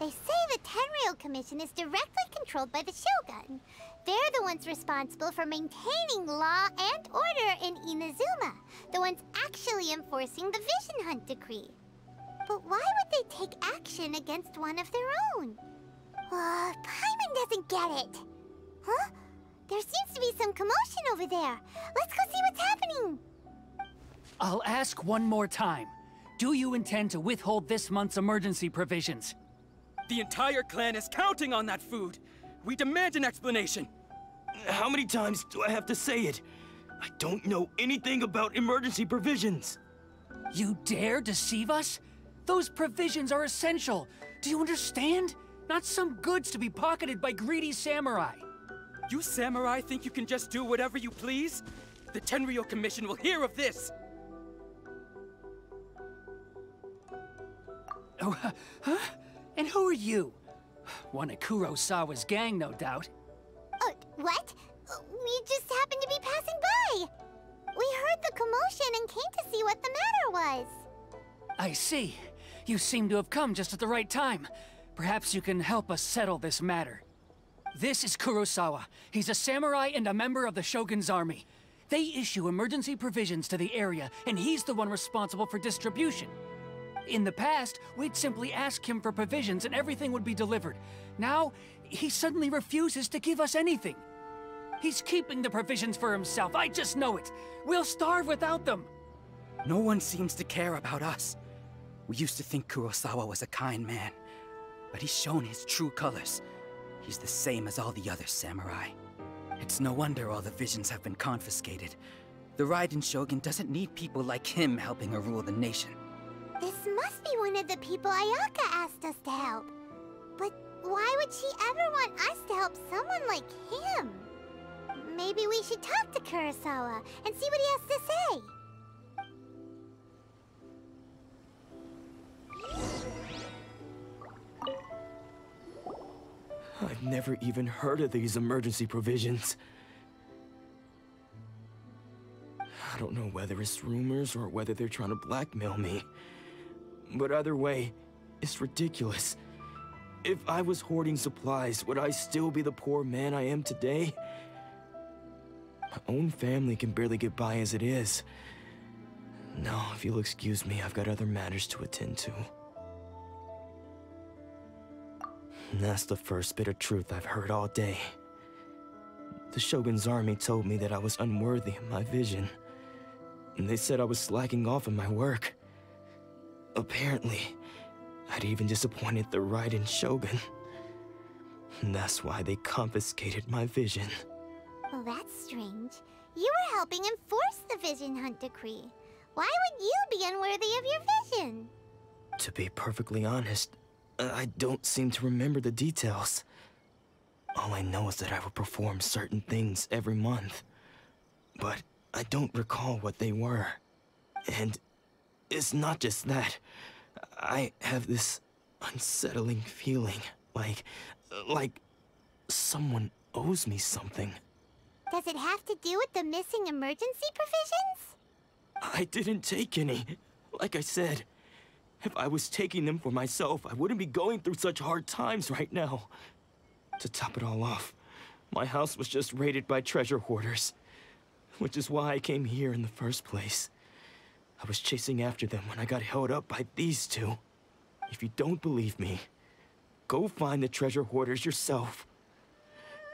They say the Tenryo Commission is directly controlled by the Shogun. They're the ones responsible for maintaining law and order in Inazuma, the ones actually enforcing the Vision Hunt Decree. But why would they take action against one of their own? Paimon doesn't get it. Huh? There seems to be some commotion over there. Let's go see what's happening. I'll ask one more time. Do you intend to withhold this month's emergency provisions? The entire clan is counting on that food! We demand an explanation! How many times do I have to say it? I don't know anything about emergency provisions! You dare deceive us? Those provisions are essential! Do you understand? Not some goods to be pocketed by greedy samurai! You samurai think you can just do whatever you please? The Tenryo Commission will hear of this! Oh, huh? And who are you? One of Kurosawa's gang, no doubt. What? We just happened to be passing by! We heard the commotion and came to see what the matter was. I see. You seem to have come just at the right time. Perhaps you can help us settle this matter. This is Kurosawa. He's a samurai and a member of the Shogun's army. They issue emergency provisions to the area, and he's the one responsible for distribution. In the past, we'd simply ask him for provisions and everything would be delivered. Now, he suddenly refuses to give us anything. He's keeping the provisions for himself, I just know it! We'll starve without them! No one seems to care about us. We used to think Kurosawa was a kind man, but he's shown his true colors. He's the same as all the other samurai. It's no wonder all the visions have been confiscated. The Raiden Shogun doesn't need people like him helping her rule the nation. This must be one of the people Ayaka asked us to help. But why would she ever want us to help someone like him? Maybe we should talk to Kurosawa and see what he has to say. I've never even heard of these emergency provisions. I don't know whether it's rumors or whether they're trying to blackmail me. But either way, it's ridiculous. If I was hoarding supplies, would I still be the poor man I am today? My own family can barely get by as it is. No, if you'll excuse me, I've got other matters to attend to. And that's the first bit of truth I've heard all day. The Shogun's army told me that I was unworthy of my vision. And they said I was slacking off in my work. Apparently, I'd even disappointed the Raiden Shogun. And that's why they confiscated my vision. Well, that's strange. You were helping enforce the Vision Hunt Decree. Why would you be unworthy of your vision? To be perfectly honest, I don't seem to remember the details. All I know is that I would perform certain things every month. But I don't recall what they were. And it's not just that. I have this unsettling feeling, like someone owes me something. Does it have to do with the missing emergency provisions? I didn't take any, like I said. If I was taking them for myself, I wouldn't be going through such hard times right now. To top it all off, my house was just raided by treasure hoarders, which is why I came here in the first place. I was chasing after them when I got held up by these two. If you don't believe me, go find the treasure hoarders yourself.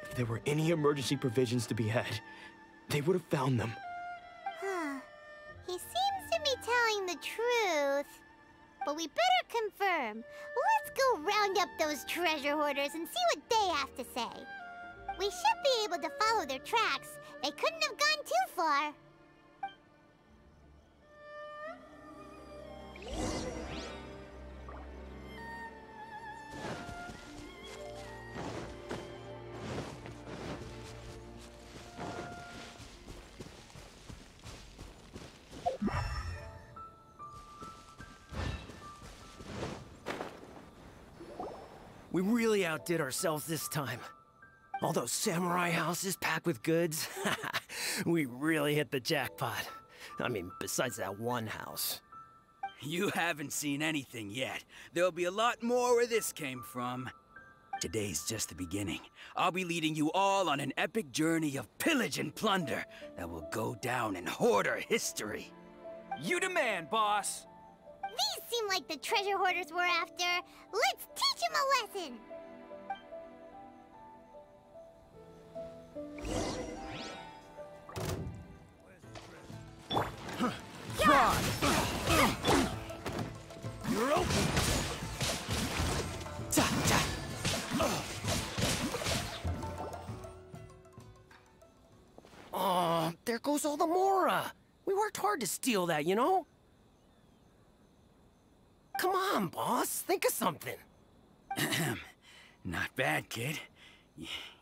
If there were any emergency provisions to be had, they would have found them. He seems to be telling the truth. But we better confirm. Let's go round up those treasure hoarders and see what they have to say. We should be able to follow their tracks. They couldn't have gone too far. We really outdid ourselves this time. Although samurai houses packed with goods, we really hit the jackpot. I mean, besides that one house. You haven't seen anything yet. There'll be a lot more where this came from. Today's just the beginning. I'll be leading you all on an epic journey of pillage and plunder that will go down in hoarder history. You demand, boss! These seem like the treasure hoarders we're after. Let's teach them a lesson! You're open! Aw, there goes all the Mora! We worked hard to steal that, you know? Come on, boss. Think of something. Not bad, kid.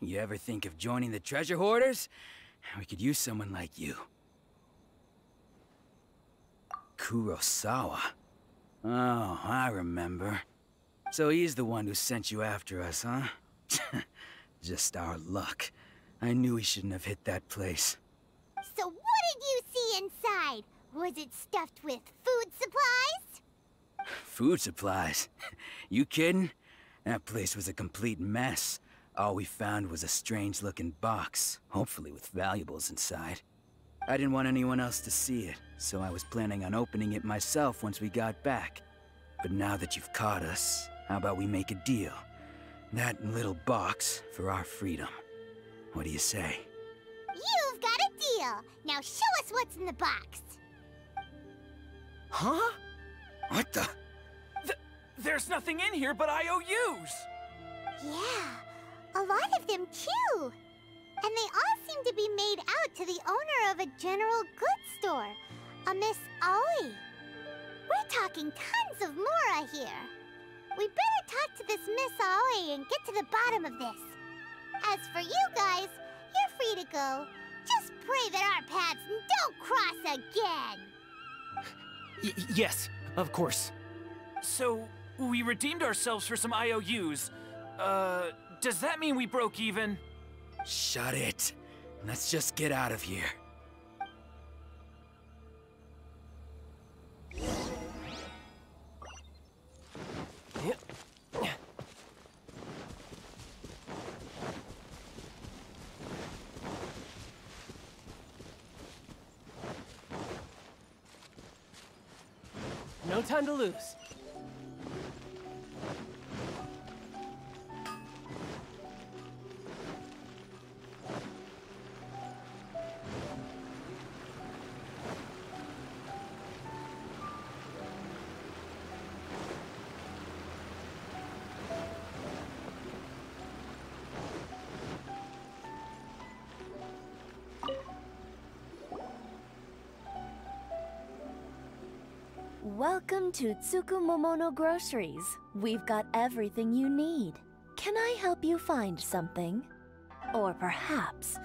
You ever think of joining the treasure hoarders? We could use someone like you. Kurosawa. Oh, I remember. So he's the one who sent you after us, huh? Just our luck. I knew we shouldn't have hit that place. So what did you see inside? Was it stuffed with food supplies? Food supplies? You kidding? That place was a complete mess. All we found was a strange-looking box, hopefully with valuables inside. I didn't want anyone else to see it, so I was planning on opening it myself once we got back. But now that you've caught us, how about we make a deal? That little box for our freedom. What do you say? You've got a deal! Now show us what's in the box! Huh? What the? There's nothing in here but IOUs! Yeah, a lot of them too! And they all seem to be made out to the owner of a general goods store, a Miss Ollie. We're talking tons of Mora here. We better talk to this Miss Ollie and get to the bottom of this. As for you guys, you're free to go. Just pray that our paths don't cross again! Yes. Of course. So, we redeemed ourselves for some IOUs. Does that mean we broke even? Shut it. Let's just get out of here. No time to lose. Welcome to Tsukumomono Groceries. We've got everything you need. Can I help you find something? Or perhaps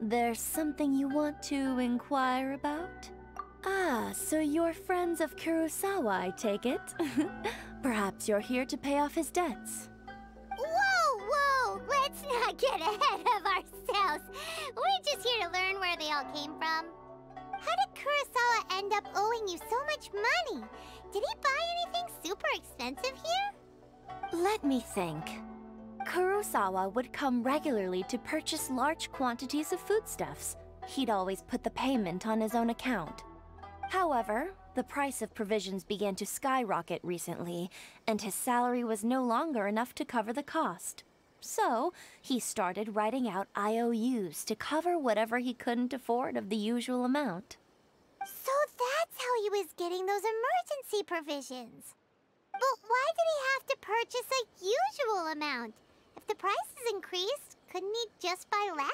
there's something you want to inquire about? Ah, so you're friends of Kurosawa, I take it. Perhaps you're here to pay off his debts. Whoa, whoa! Let's not get ahead of ourselves! We're just here to learn where they all came from. How did Kurosawa end up owing you so much money? Did he buy anything super expensive here? Let me think. Kurosawa would come regularly to purchase large quantities of foodstuffs. He'd always put the payment on his own account. However, the price of provisions began to skyrocket recently, and his salary was no longer enough to cover the cost. So, he started writing out IOUs to cover whatever he couldn't afford of the usual amount. So that's how he was getting those emergency provisions. But why did he have to purchase a usual amount? If the prices increased, couldn't he just buy less?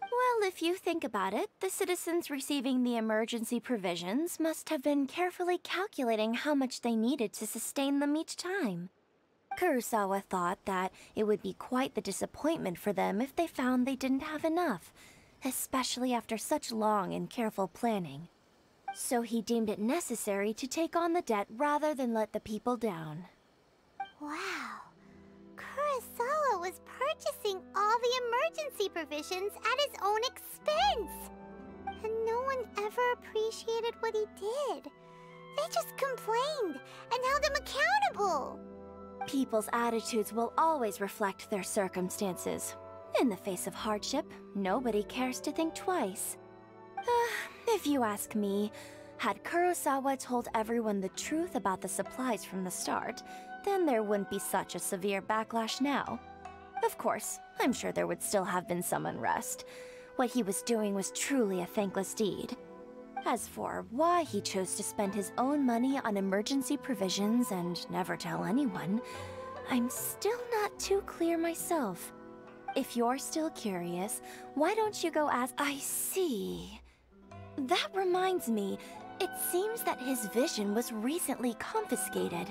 Well, if you think about it, the citizens receiving the emergency provisions must have been carefully calculating how much they needed to sustain them each time. Kurosawa thought that it would be quite the disappointment for them if they found they didn't have enough, especially after such long and careful planning. So he deemed it necessary to take on the debt rather than let the people down. Wow. Kurosawa was purchasing all the emergency provisions at his own expense! And no one ever appreciated what he did. They just complained and held him accountable! People's attitudes will always reflect their circumstances. In the face of hardship, nobody cares to think twice. If you ask me, had Kurosawa told everyone the truth about the supplies from the start, then there wouldn't be such a severe backlash now. Of course, I'm sure there would still have been some unrest. What he was doing was truly a thankless deed. As for why he chose to spend his own money on emergency provisions and never tell anyone, I'm still not too clear myself. If you're still curious, why don't you go ask... I see. That reminds me, it seems that his vision was recently confiscated.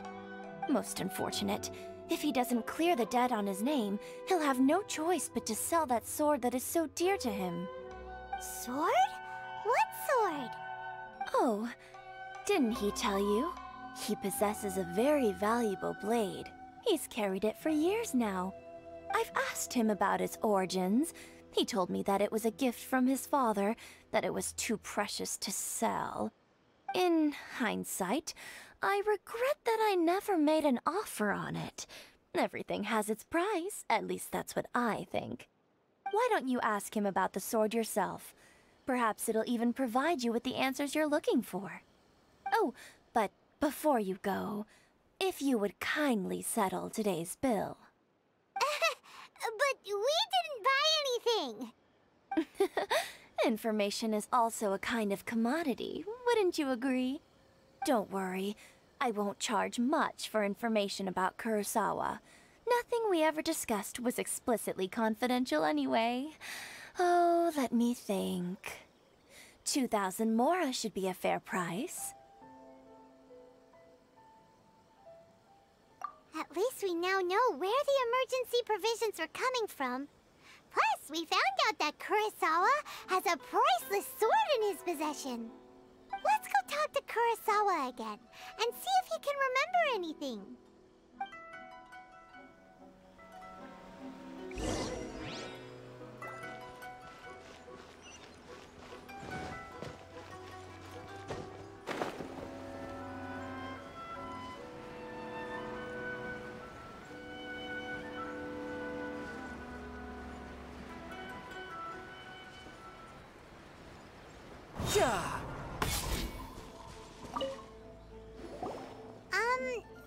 Most unfortunate. If he doesn't clear the debt on his name, he'll have no choice but to sell that sword that is so dear to him. Sword? What sword? Oh, didn't he tell you? He possesses a very valuable blade. He's carried it for years now. I've asked him about its origins. He told me that it was a gift from his father, that it was too precious to sell. In hindsight, I regret that I never made an offer on it. Everything has its price, at least that's what I think. Why don't you ask him about the sword yourself? Perhaps it'll even provide you with the answers you're looking for. Oh, but before you go, if you would kindly settle today's bill. But we didn't buy anything! Information is also a kind of commodity, wouldn't you agree? Don't worry, I won't charge much for information about Kurosawa. Nothing we ever discussed was explicitly confidential anyway. Oh, let me think. 2,000 mora should be a fair price. At least we now know where the emergency provisions were coming from. Plus, we found out that Kurosawa has a priceless sword in his possession. Let's go talk to Kurosawa again, and see if he can remember anything.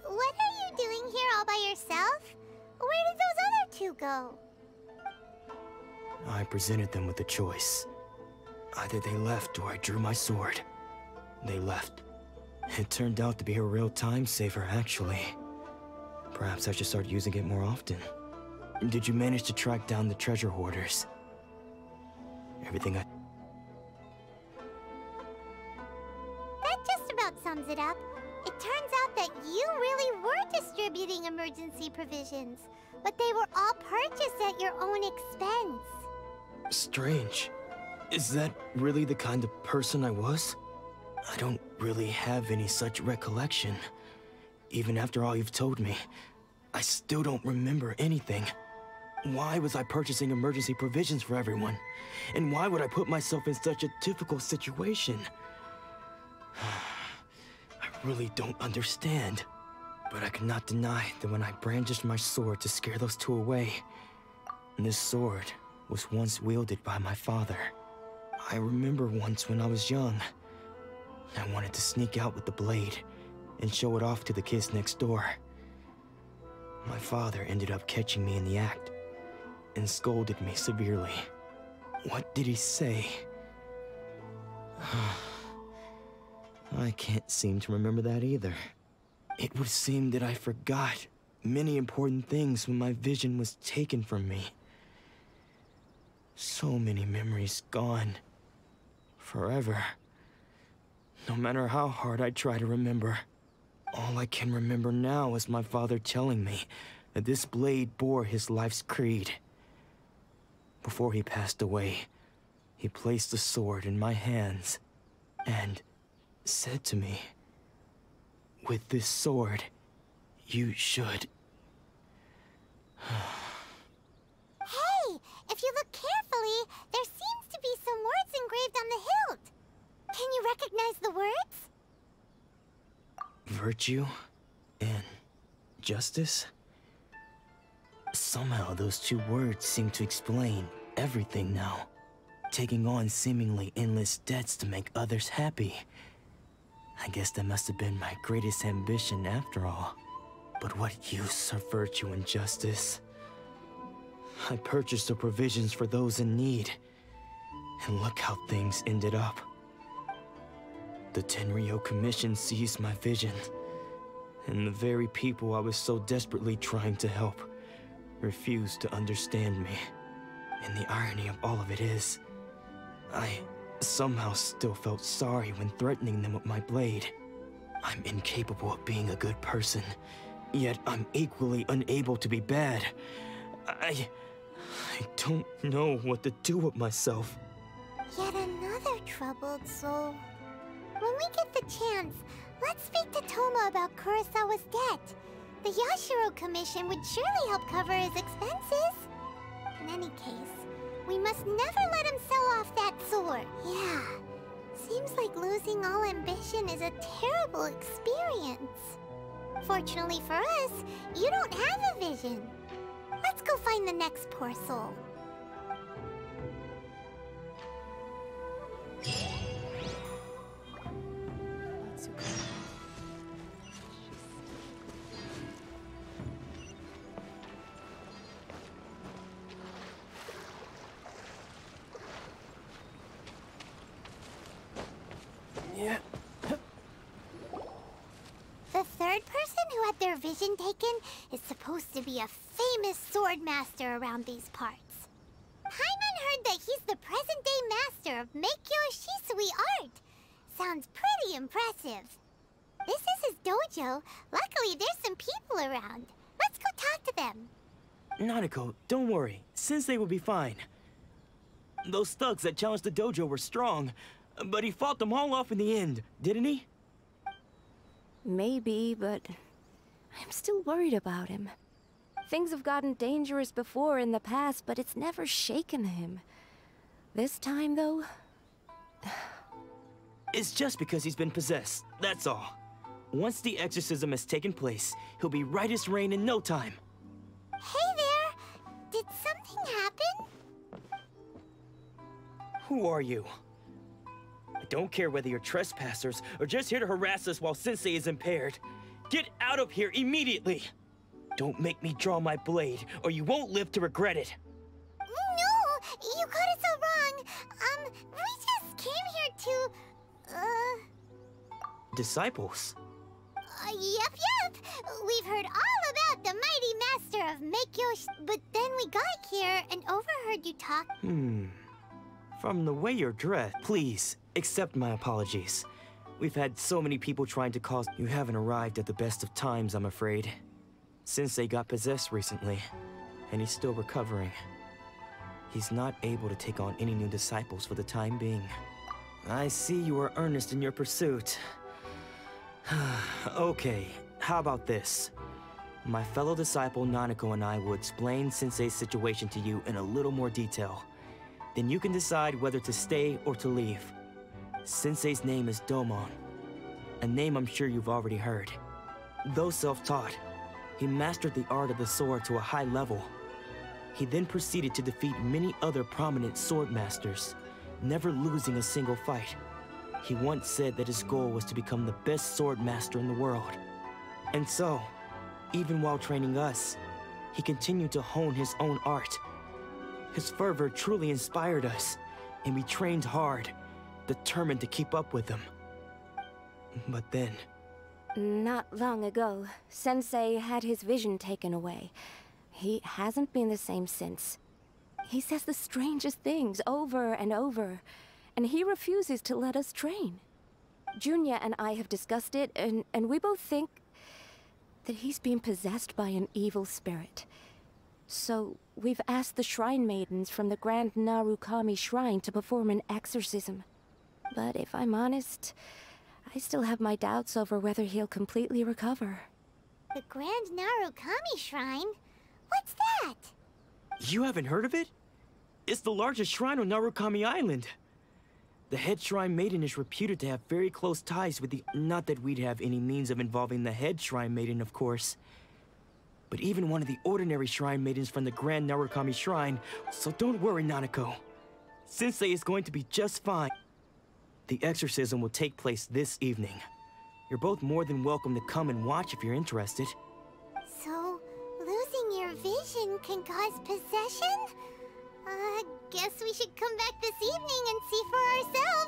What are you doing here all by yourself? Where did those other two go? I presented them with a choice. Either they left or I drew my sword. They left. It turned out to be a real time saver, actually. Perhaps I should start using it more often. Did you manage to track down the treasure hoarders? Everything I... That just about sums it up. It turns out that you really were distributing emergency provisions, but they were all purchased at your own expense. Strange. Is that really the kind of person I was? I don't really have any such recollection. Even after all you've told me, I still don't remember anything. Why was I purchasing emergency provisions for everyone? And why would I put myself in such a difficult situation? I really don't understand. But I could not deny that when I brandished my sword to scare those two away, this sword was once wielded by my father. I remember once when I was young, I wanted to sneak out with the blade and show it off to the kids next door. My father ended up catching me in the act and scolded me severely. What did he say? I can't seem to remember that either. It would seem that I forgot many important things when my vision was taken from me. So many memories gone. Forever. No matter how hard I try to remember. All I can remember now is my father telling me that this blade bore his life's creed. Before he passed away, he placed the sword in my hands and said to me, "With this sword, you should..." Hey! If you look carefully, there seems to be some words engraved on the hilt. Can you recognize the words? Virtue and justice? Somehow those two words seem to explain everything now. Taking on seemingly endless debts to make others happy. I guess that must have been my greatest ambition after all. But what use are virtue and justice? I purchased the provisions for those in need. And look how things ended up. The Tenryo Commission seized my vision. And the very people I was so desperately trying to help refused to understand me. And the irony of all of it is, I somehow still felt sorry when threatening them with my blade. I'm incapable of being a good person, yet I'm equally unable to be bad. I don't know what to do with myself. Yet another troubled soul. When we get the chance, let's speak to Thoma about Kurosawa's debt. The Yashiro Commission would surely help cover his expenses. In any case, we must never let him sell off that sword. Yeah, seems like losing all ambition is a terrible experience. Fortunately for us, you don't have a vision. Let's go find the next poor soul. Vision taken is supposed to be a famous sword master around these parts. Paimon heard that he's the present-day master of Meikyo Shisui art. Sounds pretty impressive. This is his dojo. Luckily, there's some people around. Let's go talk to them. Nanako, don't worry. Sensei will be fine. Those thugs that challenged the dojo were strong, but he fought them all off in the end, didn't he? Maybe, but... I'm still worried about him. Things have gotten dangerous before in the past, but it's never shaken him. This time, though... It's just because he's been possessed, that's all. Once the exorcism has taken place, he'll be right as rain in no time. Hey there! Did something happen? Who are you? I don't care whether you're trespassers or just here to harass us while Sensei is impaired. Get out of here immediately! Don't make me draw my blade, or you won't live to regret it! No! You got it so wrong! We just came here to... Disciples? Yep. We've heard all about the mighty master of Meikyo... But then we got here and overheard you talk... From the way you're dressed... Please, accept my apologies. We've had so many people trying to cause... You haven't arrived at the best of times, I'm afraid. Sensei got possessed recently, and he's still recovering. He's not able to take on any new disciples for the time being. I see you are earnest in your pursuit. Okay, how about this? My fellow disciple Nanako and I will explain Sensei's situation to you in a little more detail. Then you can decide whether to stay or to leave. Sensei's name is Domon, a name I'm sure you've already heard. Though self-taught, he mastered the art of the sword to a high level. He then proceeded to defeat many other prominent sword masters, never losing a single fight. He once said that his goal was to become the best sword master in the world. And so, even while training us, he continued to hone his own art. His fervor truly inspired us, and we trained hard, determined to keep up with him. But then... Not long ago, Sensei had his vision taken away. He hasn't been the same since. He says the strangest things over and over, and he refuses to let us train. Junya and I have discussed it, and we both think that he's been possessed by an evil spirit. So we've asked the shrine maidens from the Grand Narukami Shrine to perform an exorcism. But if I'm honest, I still have my doubts over whether he'll completely recover. The Grand Narukami Shrine? What's that? You haven't heard of it? It's the largest shrine on Narukami Island. The head shrine maiden is reputed to have very close ties with the... Not that we'd have any means of involving the head shrine maiden, of course. But even one of the ordinary shrine maidens from the Grand Narukami Shrine, so don't worry, Nanako. Sensei is going to be just fine. The exorcism will take place this evening. You're both more than welcome to come and watch if you're interested. So, losing your vision can cause possession? Guess we should come back this evening and see for ourselves.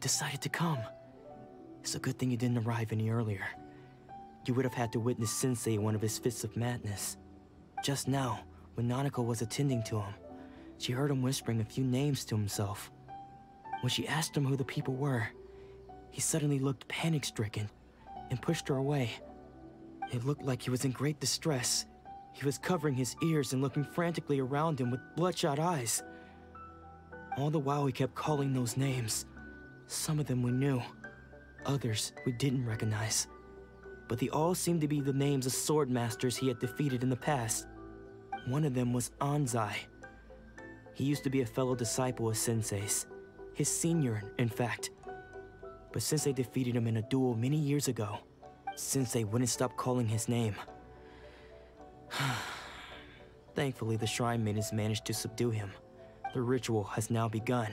Decided to come. It's a good thing you didn't arrive any earlier. You would have had to witness Sensei in one of his fits of madness. Just now, when Nanako was attending to him, she heard him whispering a few names to himself. When she asked him who the people were, he suddenly looked panic-stricken and pushed her away. It looked like he was in great distress. He was covering his ears and looking frantically around him with bloodshot eyes. All the while he kept calling those names. Some of them we knew, others we didn't recognize. But they all seemed to be the names of sword masters he had defeated in the past. One of them was Anzai. He used to be a fellow disciple of Sensei's, his senior, in fact. But Sensei defeated him in a duel many years ago. Sensei wouldn't stop calling his name. Thankfully, the shrine maidens managed to subdue him. The ritual has now begun.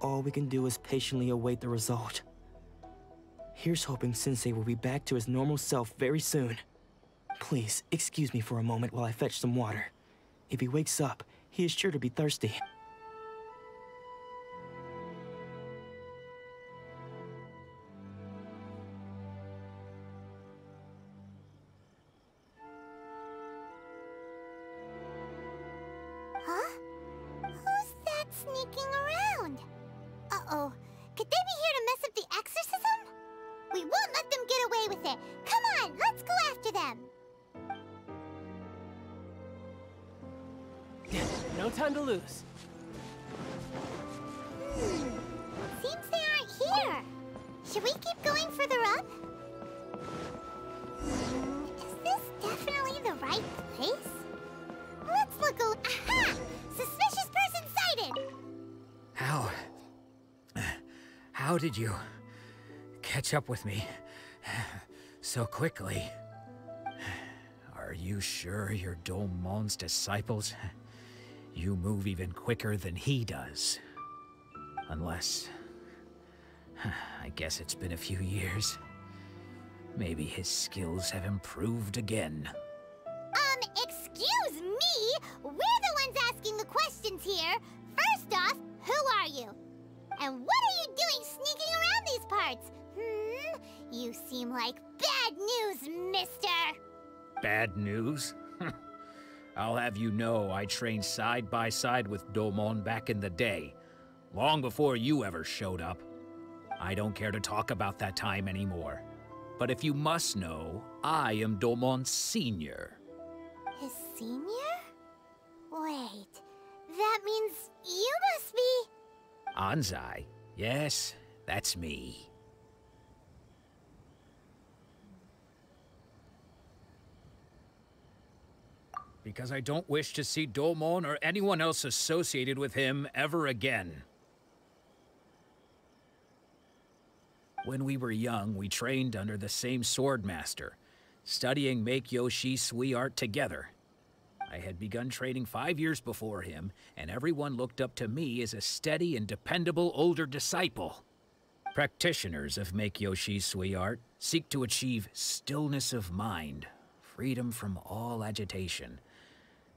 All we can do is patiently await the result. Here's hoping Sensei will be back to his normal self very soon. Please, excuse me for a moment while I fetch some water. If he wakes up, he is sure to be thirsty. Did you catch up with me so quickly? Are you sure you're Domon's disciples? You move even quicker than he does. Unless... I guess it's been a few years. Maybe his skills have improved again. Excuse me? We're the ones asking the questions here. First off, who are you? And what are you You seem like bad news, mister! Bad news? I'll have you know I trained side by side with Domon back in the day, long before you ever showed up. I don't care to talk about that time anymore. But if you must know, I am Domon's senior. His senior? Wait, that means you must be... Anzai. Yes, that's me. Because I don't wish to see Domon or anyone else associated with him ever again. When we were young, we trained under the same swordmaster, studying Meikyo Shisui art together. I had begun training 5 years before him, and everyone looked up to me as a steady and dependable older disciple. Practitioners of Meikyo Shisui art seek to achieve stillness of mind, freedom from all agitation.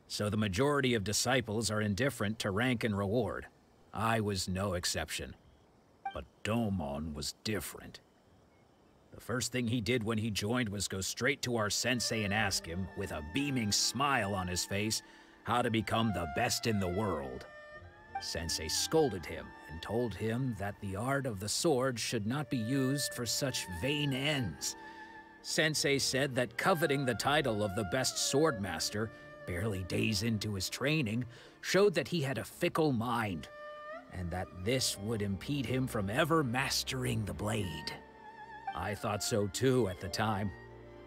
So the majority of disciples are indifferent to rank and reward. I was no exception. But Domon was different. The first thing he did when he joined was go straight to our sensei and ask him, with a beaming smile on his face, how to become the best in the world. Sensei scolded him and told him that the art of the sword should not be used for such vain ends. Sensei said that coveting the title of the best swordmaster, barely days into his training, showed that he had a fickle mind, and that this would impede him from ever mastering the blade. I thought so too at the time,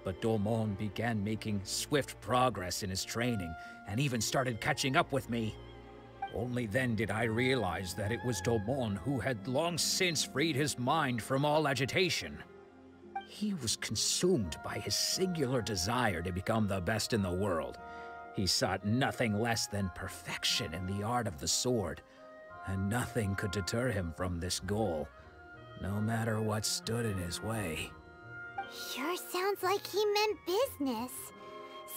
but Domon began making swift progress in his training and even started catching up with me. Only then did I realize that it was Domon who had long since freed his mind from all agitation. He was consumed by his singular desire to become the best in the world. He sought nothing less than perfection in the art of the sword, and nothing could deter him from this goal, no matter what stood in his way. Sure sounds like he meant business.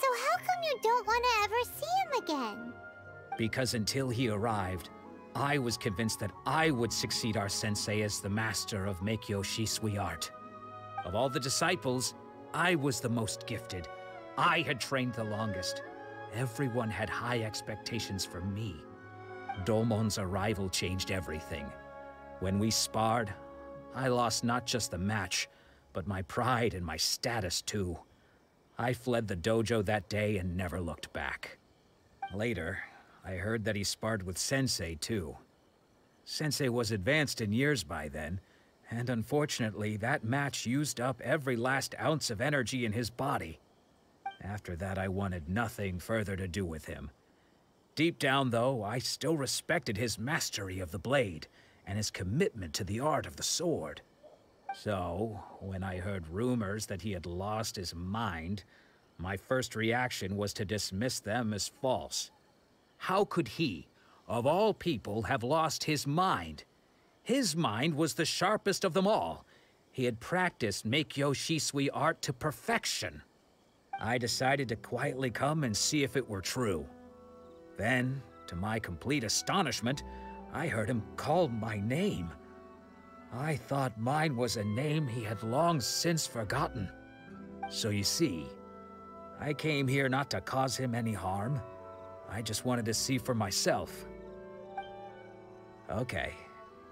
So how come you don't want to ever see him again? Because until he arrived, I was convinced that I would succeed our sensei as the master of Meikyo Shisui art. Of all the disciples, I was the most gifted. I had trained the longest. Everyone had high expectations for me. Domon's arrival changed everything. When we sparred, I lost not just the match, but my pride and my status too. I fled the dojo that day and never looked back. Later, I heard that he sparred with Sensei too. Sensei was advanced in years by then, and unfortunately that match used up every last ounce of energy in his body. After that, I wanted nothing further to do with him. Deep down, though, I still respected his mastery of the blade and his commitment to the art of the sword. So, when I heard rumors that he had lost his mind, my first reaction was to dismiss them as false. How could he, of all people, have lost his mind? His mind was the sharpest of them all. He had practiced Meikyo Shisui art to perfection. I decided to quietly come and see if it were true. Then, to my complete astonishment, I heard him call my name. I thought mine was a name he had long since forgotten. So you see, I came here not to cause him any harm. I just wanted to see for myself. Okay,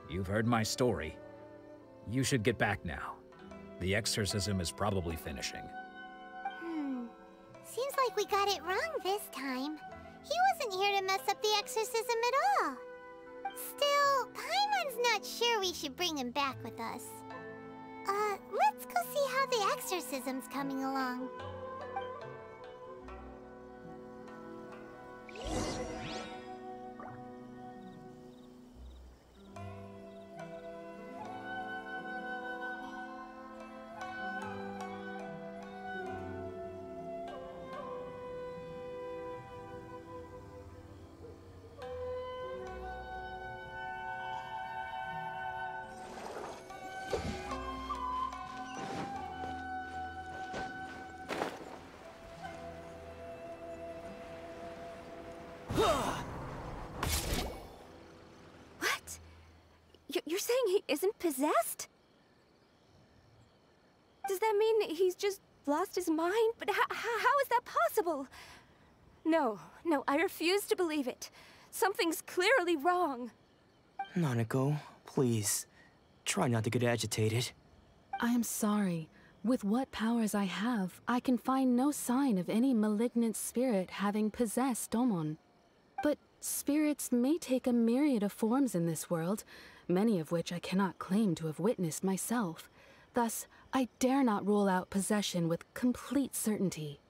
you've heard my story. You should get back now. The exorcism is probably finishing. Seems like we got it wrong this time. He wasn't here to mess up the exorcism at all. Still, Paimon's not sure we should bring him back with us. Let's go see how the exorcism's coming along. You're saying he isn't possessed? that mean he's just lost his mind? But how is that possible? No, I refuse to believe it. Something's clearly wrong. Nanako, please, try not to get agitated. I am sorry. With what powers I have, I can find no sign of any malignant spirit having possessed Domon. But spirits may take a myriad of forms in this world, many of which I cannot claim to have witnessed myself. Thus, I dare not rule out possession with complete certainty.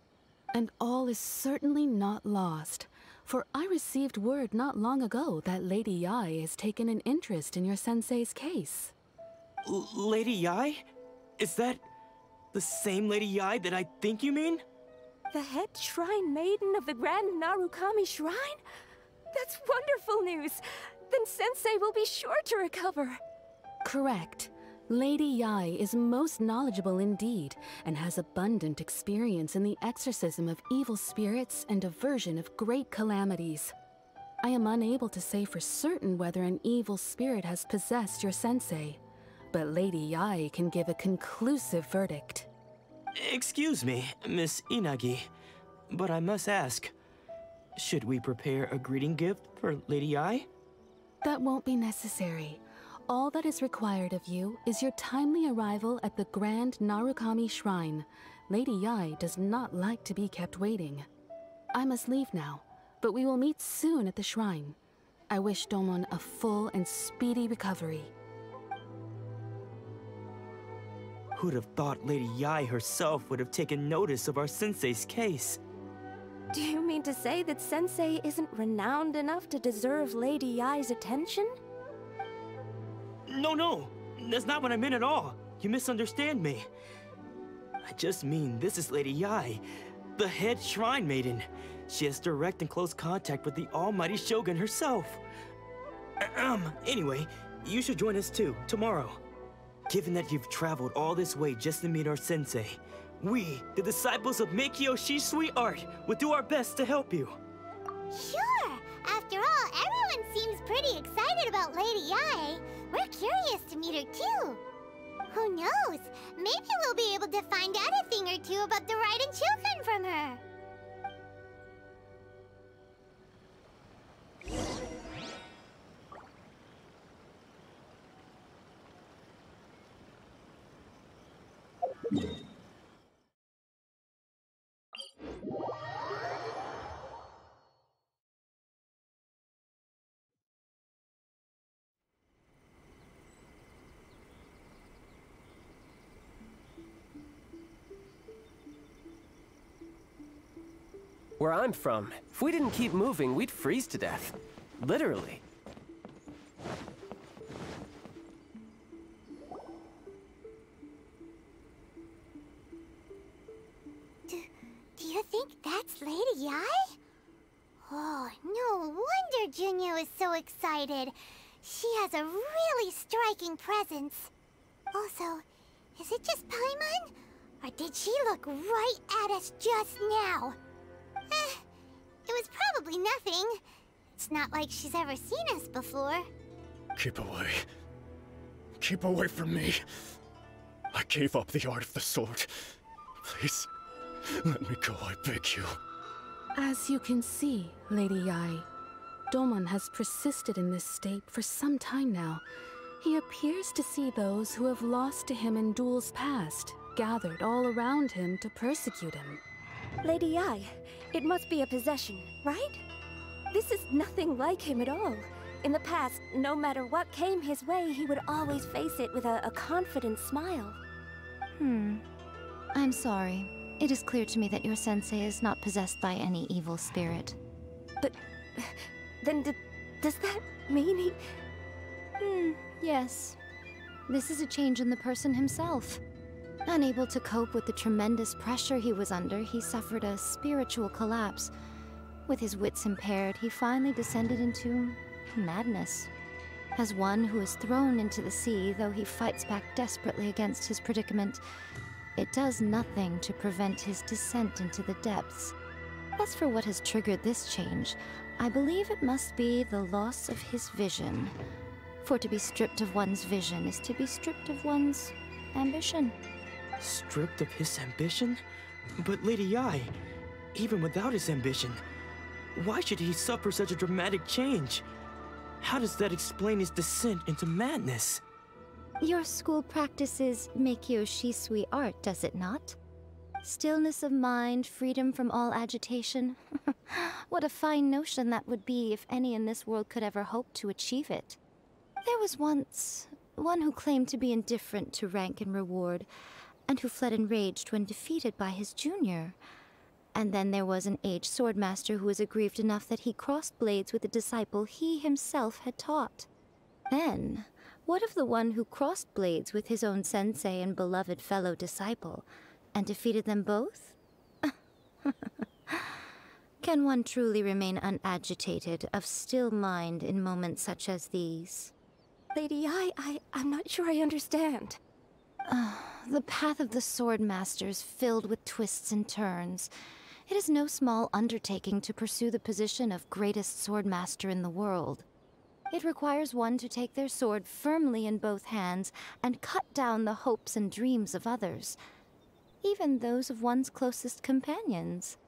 And all is certainly not lost, for I received word not long ago that Lady Yae has taken an interest in your sensei's case. Lady Yae? Is that... the same Lady Yae that I think you mean? The head shrine maiden of the Grand Narukami Shrine? That's wonderful news! Then Sensei will be sure to recover! Correct. Lady Yae is most knowledgeable indeed, and has abundant experience in the exorcism of evil spirits and aversion of great calamities. I am unable to say for certain whether an evil spirit has possessed your Sensei. But Lady Yae can give a conclusive verdict. Excuse me, Miss Inagi, but I must ask, should we prepare a greeting gift for Lady Yae? That won't be necessary. All that is required of you is your timely arrival at the Grand Narukami Shrine. Lady Yae does not like to be kept waiting. I must leave now, but we will meet soon at the shrine. I wish Domon a full and speedy recovery. Who'd have thought Lady Yae herself would have taken notice of our sensei's case? Do you mean to say that Sensei isn't renowned enough to deserve Lady Yae's attention? No, that's not what I meant at all. You misunderstand me. I just mean this is Lady Yae, the head shrine maiden. She has direct and close contact with the almighty Shogun herself. Anyway, you should join us too, tomorrow. Given that you've traveled all this way just to meet our sensei, we, the disciples of Meikyo Shisui Art, will do our best to help you. Sure! After all, everyone seems pretty excited about Lady Yae. We're curious to meet her too. Who knows? Maybe we'll be able to find out a thing or two about the Raiden Shogun from her. Where I'm from, if we didn't keep moving, we'd freeze to death. Literally. Do you think that's Lady Yae? Oh, no wonder Junya is so excited. She has a really striking presence. Also, is it just Paimon? Or did she look right at us just now? It was probably nothing. It's not like she's ever seen us before. Keep away. Keep away from me. I gave up the art of the sword. Please, let me go, I beg you. As you can see, Lady Yae, Domon has persisted in this state for some time now. He appears to see those who have lost to him in duels past, gathered all around him to persecute him. Lady Yae, it must be a possession, right? This is nothing like him at all. In the past, no matter what came his way, he would always face it with a confident smile. I'm sorry. It is clear to me that your sensei is not possessed by any evil spirit. But... then does that mean he... Yes. This is a change in the person himself. Unable to cope with the tremendous pressure he was under, he suffered a spiritual collapse. With his wits impaired, he finally descended into madness. As one who is thrown into the sea, though he fights back desperately against his predicament, it does nothing to prevent his descent into the depths. As for what has triggered this change, I believe it must be the loss of his vision. For to be stripped of one's vision is to be stripped of one's ambition. Stripped of his ambition? But Lady Yae, even without his ambition, why should he suffer such a dramatic change? How does that explain his descent into madness? Your school practices Meikyo Shisui art, does it not? Stillness of mind, freedom from all agitation. What a fine notion that would be if any in this world could ever hope to achieve it. There was once one who claimed to be indifferent to rank and reward, and who fled enraged when defeated by his junior. And then there was an aged swordmaster who was aggrieved enough that he crossed blades with a disciple he himself had taught. Then, what of the one who crossed blades with his own sensei and beloved fellow disciple, and defeated them both? Can one truly remain unagitated, of still mind in moments such as these? Lady Yae, I'm not sure I understand. The path of the sword masters, filled with twists and turns. It is no small undertaking to pursue the position of greatest sword master in the world. It requires one to take their sword firmly in both hands and cut down the hopes and dreams of others, even those of one's closest companions.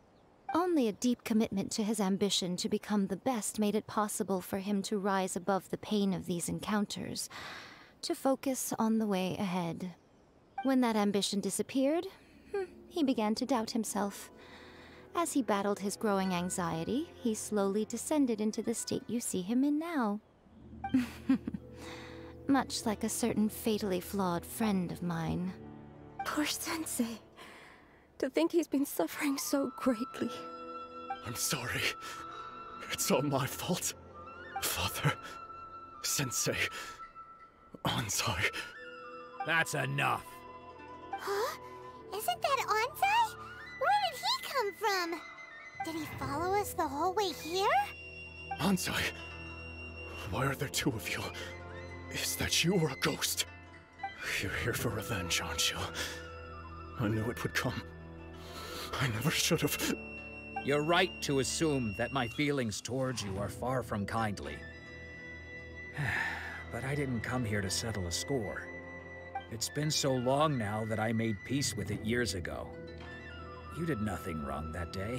Only a deep commitment to his ambition to become the best made it possible for him to rise above the pain of these encounters, to focus on the way ahead. When that ambition disappeared, he began to doubt himself. As he battled his growing anxiety, he slowly descended into the state you see him in now. Much like a certain fatally flawed friend of mine. Poor Sensei. To think he's been suffering so greatly. I'm sorry. It's all my fault. Father, Sensei, Anzai. That's enough. Huh? Isn't that Anzai? Where did he come from? Did he follow us the whole way here? Anzai, why are there two of you? Is that you or a ghost? You're here for revenge, aren't you? I knew it would come. I never should have. You're right to assume that my feelings towards you are far from kindly. But I didn't come here to settle a score. It's been so long now that I made peace with it years ago. You did nothing wrong that day.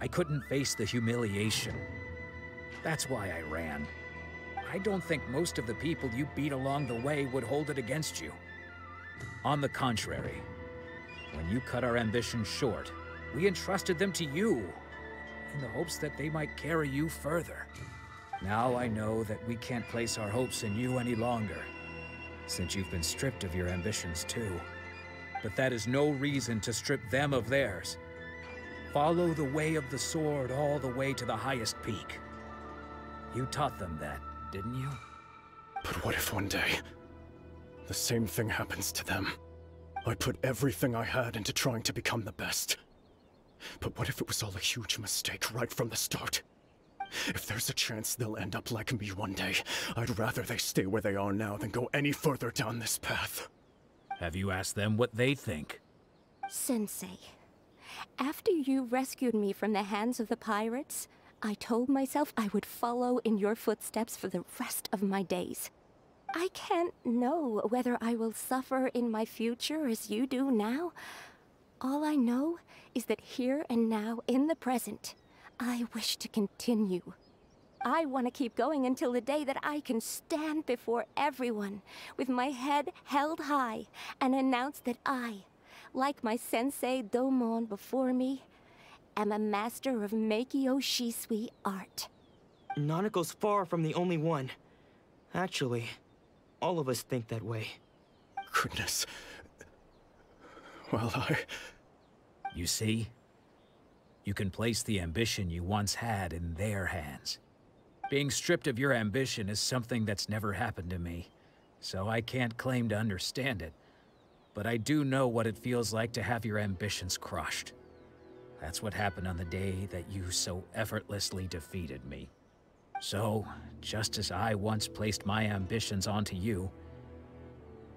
I couldn't face the humiliation. That's why I ran. I don't think most of the people you beat along the way would hold it against you. On the contrary, when you cut our ambitions short, we entrusted them to you, in the hopes that they might carry you further. Now I know that we can't place our hopes in you any longer, since you've been stripped of your ambitions too. But that is no reason to strip them of theirs. Follow the way of the sword all the way to the highest peak. You taught them that, didn't you? But what if one day, the same thing happens to them? I put everything I had into trying to become the best. But what if it was all a huge mistake right from the start? If there's a chance they'll end up like me one day, I'd rather they stay where they are now than go any further down this path. Have you asked them what they think? Sensei, after you rescued me from the hands of the pirates, I told myself I would follow in your footsteps for the rest of my days. I can't know whether I will suffer in my future as you do now. All I know is that here and now, in the present, I wish to continue. I want to keep going until the day that I can stand before everyone with my head held high and announce that I, like my sensei Domon before me, am a master of Meikyo Shisui art. Nanako's far from the only one. Actually, all of us think that way. Goodness. Well, You see? You can place the ambition you once had in their hands. Being stripped of your ambition is something that's never happened to me, so I can't claim to understand it. But I do know what it feels like to have your ambitions crushed. That's what happened on the day that you so effortlessly defeated me. So, just as I once placed my ambitions onto you,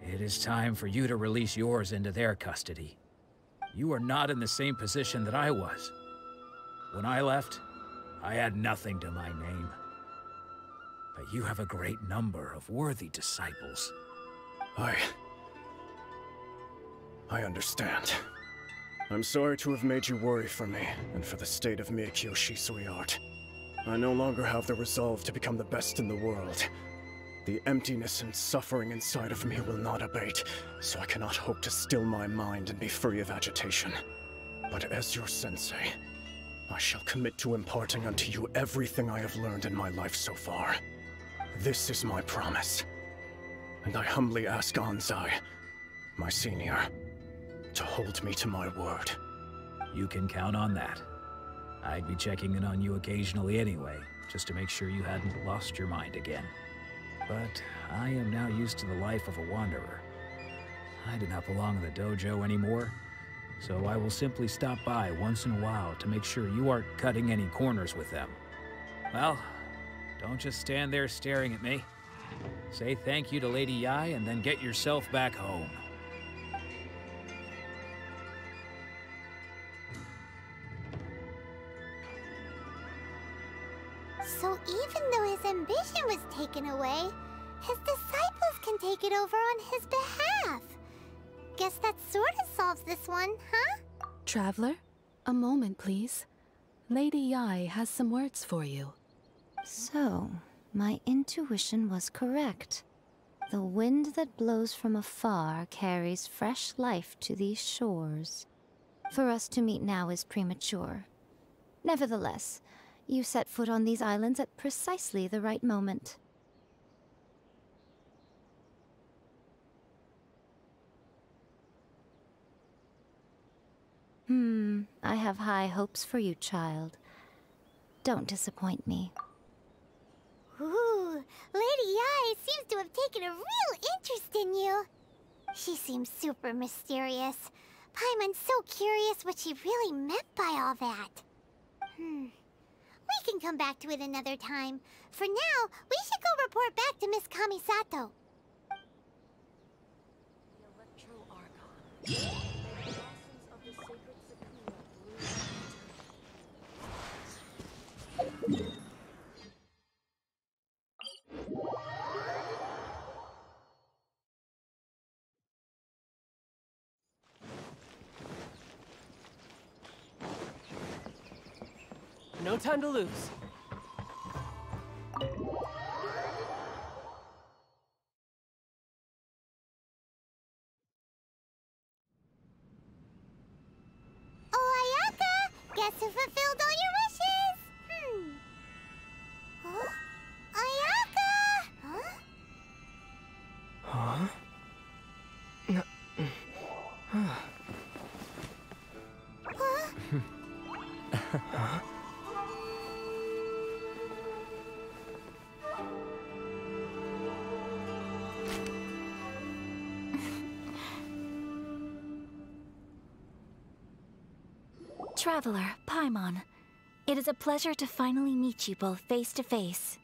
it is time for you to release yours into their custody. You are not in the same position that I was. When I left, I had nothing to my name. But you have a great number of worthy disciples. I understand. I'm sorry to have made you worry for me and for the state of Meikyo Shisui art. I no longer have the resolve to become the best in the world. The emptiness and suffering inside of me will not abate, so I cannot hope to still my mind and be free of agitation. But as your sensei, I shall commit to imparting unto you everything I have learned in my life so far. This is my promise. And I humbly ask Anzai, my senior, to hold me to my word. You can count on that. I'd be checking in on you occasionally anyway, just to make sure you hadn't lost your mind again. But I am now used to the life of a wanderer. I do not belong in the dojo anymore, so I will simply stop by once in a while to make sure you aren't cutting any corners with them. Well, don't just stand there staring at me. Say thank you to Lady Yae and then get yourself back home. So even though his ambition was taken away, his disciples can take it over on his behalf. Guess that sort of solves this one, huh? Traveler, a moment please. Lady Yae has some words for you. So, my intuition was correct. The wind that blows from afar carries fresh life to these shores. For us to meet now is premature. Nevertheless, you set foot on these islands at precisely the right moment. I have high hopes for you, child. Don't disappoint me. Ooh, Lady Yae seems to have taken a real interest in you. She seems super mysterious. Paimon's so curious what she really meant by all that. We can come back to it another time. For now, we should go report back to Miss Kamisato. The Electro Archon. No time to lose. Oh, Ayaka! Guess who fulfilled all your wishes? Huh? Ayaka! Huh? Huh? Huh? Traveler, Paimon, it is a pleasure to finally meet you both face to face.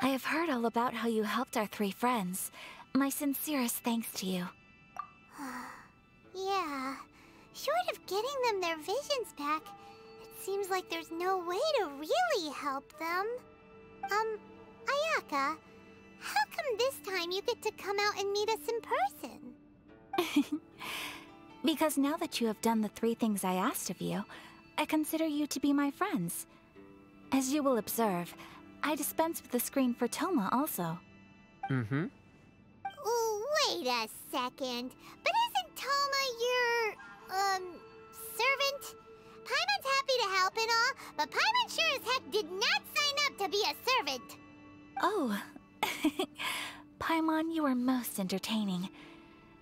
I have heard all about how you helped our three friends. My sincerest thanks to you. Yeah, short of getting them their visions back, it seems like there's no way to really help them. Ayaka, how come this time you get to come out and meet us in person? Because now that you have done the three things I asked of you, I consider you to be my friends. As you will observe, I dispense with the screen for Thoma also. Wait a second. But isn't Thoma your... servant? Paimon's happy to help and all, but Paimon sure as heck did not sign up to be a servant. Oh. Paimon, you are most entertaining.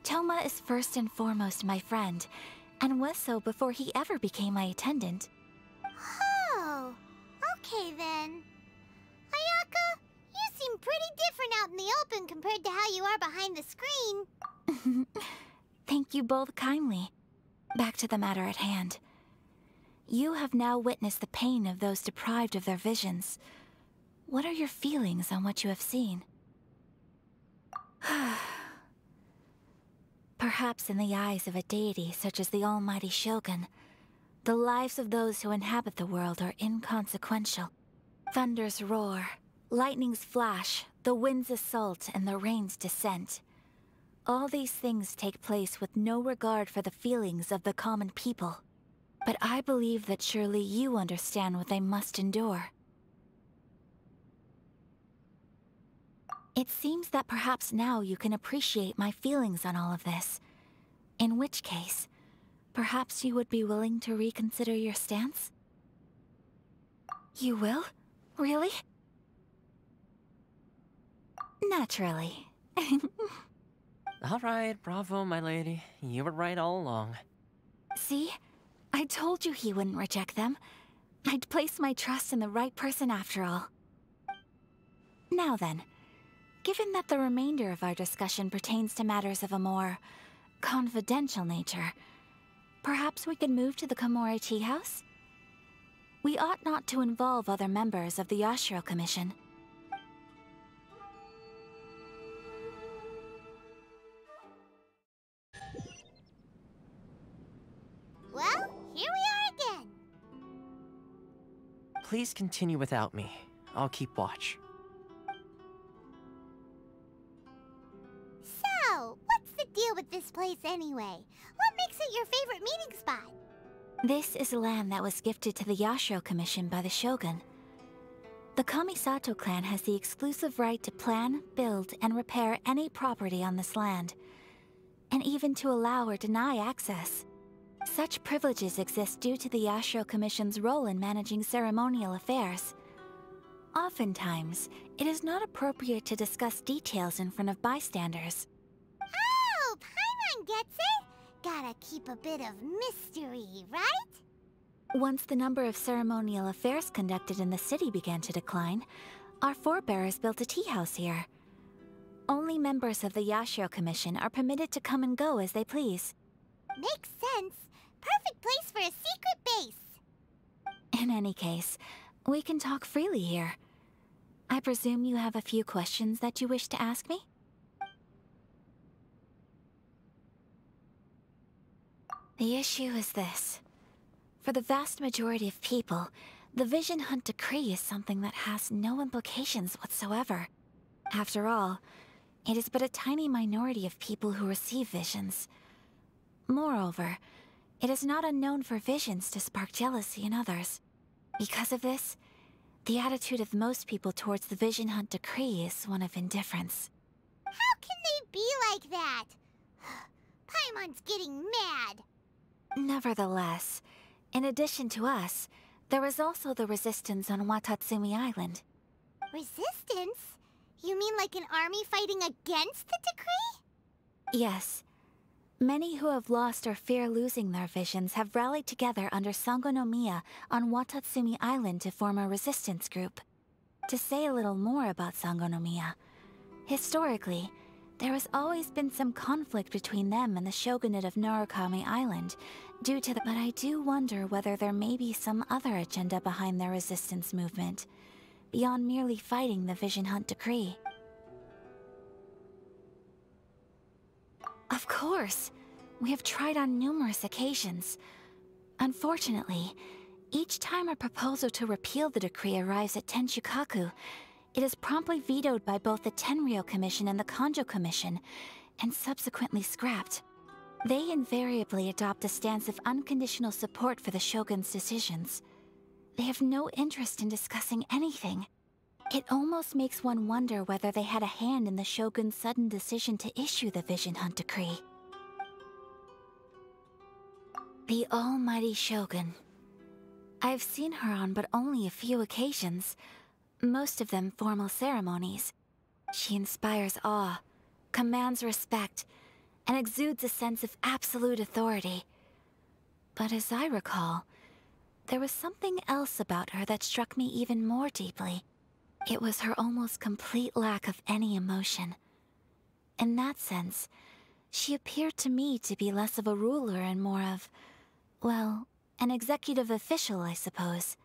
Thoma is first and foremost my friend, and was so before he ever became my attendant. Oh, okay then. Ayaka, you seem pretty different out in the open compared to how you are behind the screen. Thank you both kindly. Back to the matter at hand. You have now witnessed the pain of those deprived of their visions. What are your feelings on what you have seen? Perhaps in the eyes of a deity such as the Almighty Shogun, the lives of those who inhabit the world are inconsequential. Thunders roar, Lightning's flash, the wind's assault, and the rain's descent. All these things take place with no regard for the feelings of the common people. But I believe that surely you understand what they must endure. It seems that perhaps now you can appreciate my feelings on all of this. In which case, perhaps you would be willing to reconsider your stance? You will? Really? Naturally. Alright, bravo, my lady. You were right all along. See? I told you he wouldn't reject them. I'd place my trust in the right person after all. Now then, given that the remainder of our discussion pertains to matters of a more confidential nature, perhaps we could move to the Komori Tea House? We ought not to involve other members of the Yashiro Commission. Well, here we are again. Please continue without me. I'll keep watch. So, what's the deal with this place anyway? What makes it your favorite meeting spot? This is land that was gifted to the Yashiro Commission by the Shogun. The Kamisato clan has the exclusive right to plan, build, and repair any property on this land, and even to allow or deny access. Such privileges exist due to the Yashiro Commission's role in managing ceremonial affairs. Oftentimes, it is not appropriate to discuss details in front of bystanders. Oh, Paimon gets it! Gotta keep a bit of mystery, right? Once the number of ceremonial affairs conducted in the city began to decline, our forebears built a tea house here. Only members of the Yashiro Commission are permitted to come and go as they please. Makes sense. Perfect place for a secret base. In any case, we can talk freely here. I presume you have a few questions that you wish to ask me? The issue is this. For the vast majority of people, the Vision Hunt Decree is something that has no implications whatsoever. After all, it is but a tiny minority of people who receive visions. Moreover, it is not unknown for visions to spark jealousy in others. Because of this, the attitude of most people towards the Vision Hunt Decree is one of indifference. How can they be like that? Paimon's getting mad! Nevertheless, in addition to us, there was also the resistance on Watatsumi Island. Resistance? You mean like an army fighting against the decree? Yes. Many who have lost or fear losing their visions have rallied together under Sangonomiya on Watatsumi Island to form a resistance group. To say a little more about Sangonomiya, historically, there has always been some conflict between them and the Shogunate of Narukami Island, due to the... But I do wonder whether there may be some other agenda behind their resistance movement, beyond merely fighting the Vision Hunt Decree. Of course! We have tried on numerous occasions. Unfortunately, each time a proposal to repeal the decree arrives at Tenshukaku, it is promptly vetoed by both the Tenryo Commission and the Konjo Commission, and subsequently scrapped. They invariably adopt a stance of unconditional support for the Shogun's decisions. They have no interest in discussing anything. It almost makes one wonder whether they had a hand in the Shogun's sudden decision to issue the Vision Hunt Decree. The Almighty Shogun. I've seen her on but only a few occasions, most of them formal ceremonies. She inspires awe, commands respect, and exudes a sense of absolute authority. But as I recall, there was something else about her that struck me even more deeply. It was her almost complete lack of any emotion. In that sense, she appeared to me to be less of a ruler and more of, well, an executive official, I suppose.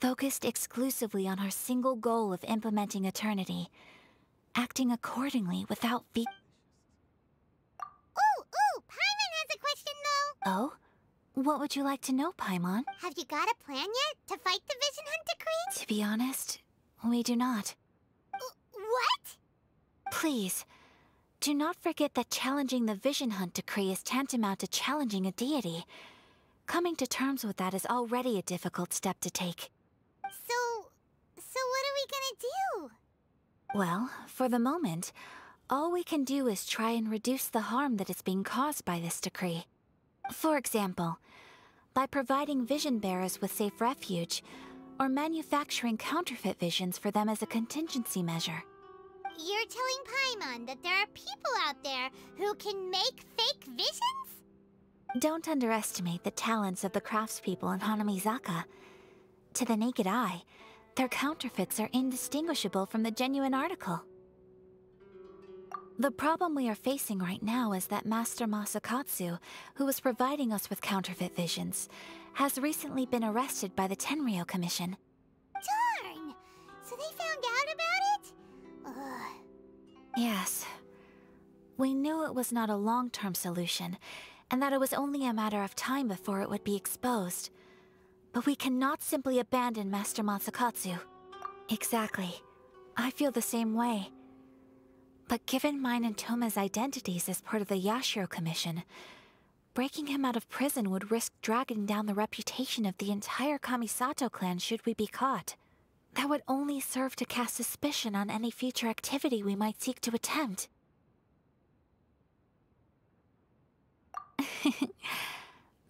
Focused exclusively on her single goal of implementing Eternity, acting accordingly without fear. Ooh! Paimon has a question, though! Oh? What would you like to know, Paimon? Have you got a plan yet to fight the Vision Hunt Decree? To be honest, we do not. Please, do not forget that challenging the Vision Hunt Decree is tantamount to challenging a deity. Coming to terms with that is already a difficult step to take. So what are we gonna do? Well, for the moment, all we can do is try and reduce the harm that is being caused by this decree. For example, by providing vision bearers with safe refuge, or manufacturing counterfeit visions for them as a contingency measure. You're telling Paimon that there are people out there who can make fake visions? Don't underestimate the talents of the craftspeople in Hanamizaka. To the naked eye, their counterfeits are indistinguishable from the genuine article. The problem we are facing right now is that Master Masakatsu, who was providing us with counterfeit visions, has recently been arrested by the Tenryo Commission. Darn! So they found out about it? Ugh. Yes. We knew it was not a long-term solution, and that it was only a matter of time before it would be exposed. But we cannot simply abandon Master Matsukatsu. Exactly. I feel the same way. But given mine and Thoma's identities as part of the Yashiro Commission, breaking him out of prison would risk dragging down the reputation of the entire Kamisato clan should we be caught. That would only serve to cast suspicion on any future activity we might seek to attempt.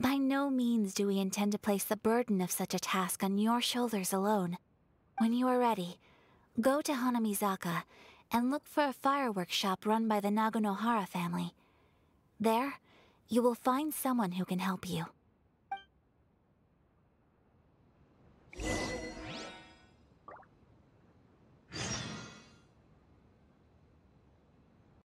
By no means do we intend to place the burden of such a task on your shoulders alone. When you are ready, go to Hanamizaka and look for a fireworks shop run by the Naganohara family. There, you will find someone who can help you.